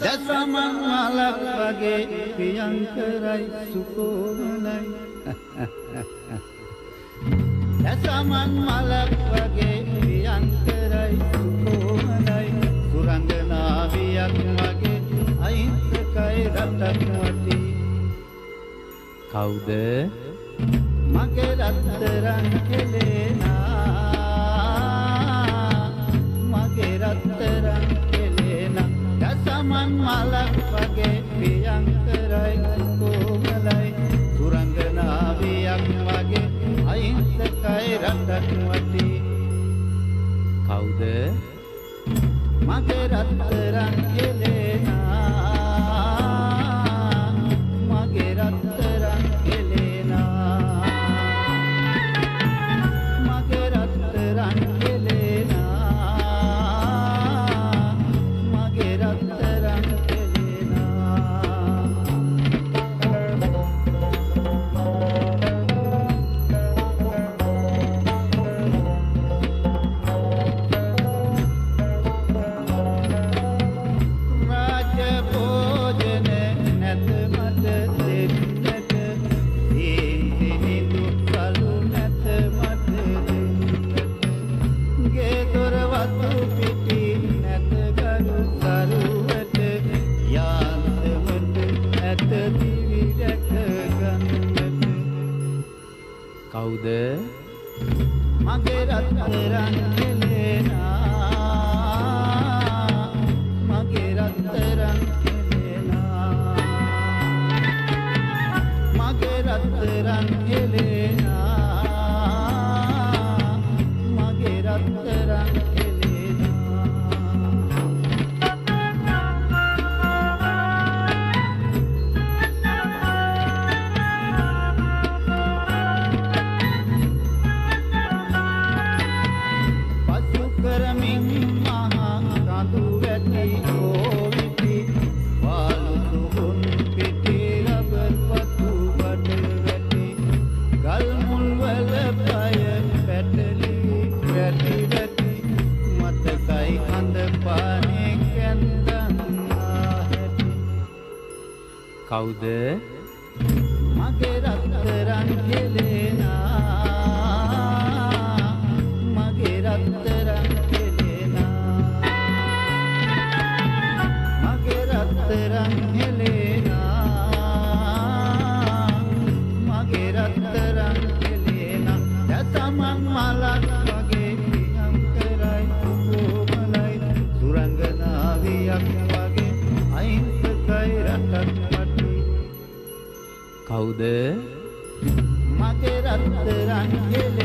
दसमन मालक वगे प्रियंकराय सुकोमलाई दसमन मालक वगे प्रियंकराय सुकोमलाई सुरंगना वियक वगे अहिंस काय रत्नवती कौद मगे रत्तरन हेलेना मगे रत्तरन दसमन मालक वगे प्रियंकराय सुकोमलाई सुरंगना वियक वगे अहिंस काय रत्नवती कौद मगे रत्तरन हेलेना मगे रत्तरन मगे रत्तरन हेलेना मगे रत्तरन हेलेना मगे रत्तरन हेलेना मगे रत्तरन हेलेना कौद मगे रत्तरन हेलेना मगे रत्तरन हेलेना मगे रत्तरन हेलेना मगे रत्तरन हेलेना दसमन मालक वगे प्रियंकराय सुकोमलाई सुरंगना वियक वगे अहिंस काय रत्नवती कौद मगे रत्तरन हेलेना